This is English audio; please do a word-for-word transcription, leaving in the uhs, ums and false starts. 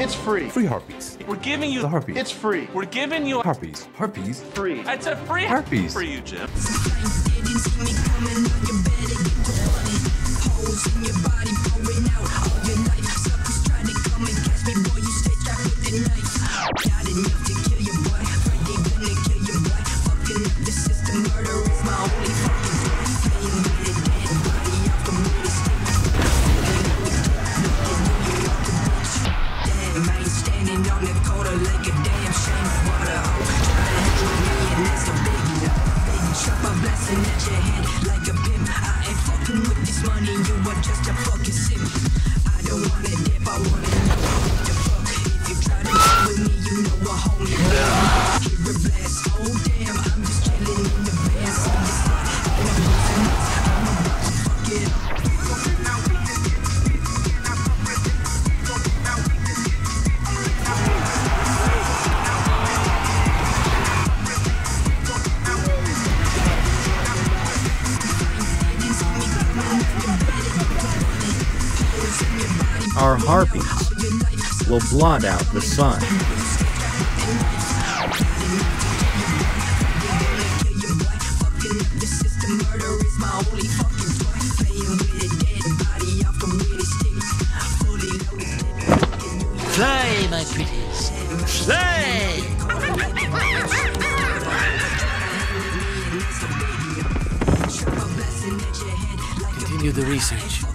It's free. Free harpies. We're giving you the harpies. It's free. We're giving you harpies. Harpies. Free. It's a free harpies for you, Jim. Our harpies will blot out the sun. Play, my pretties. Play! Continue the research.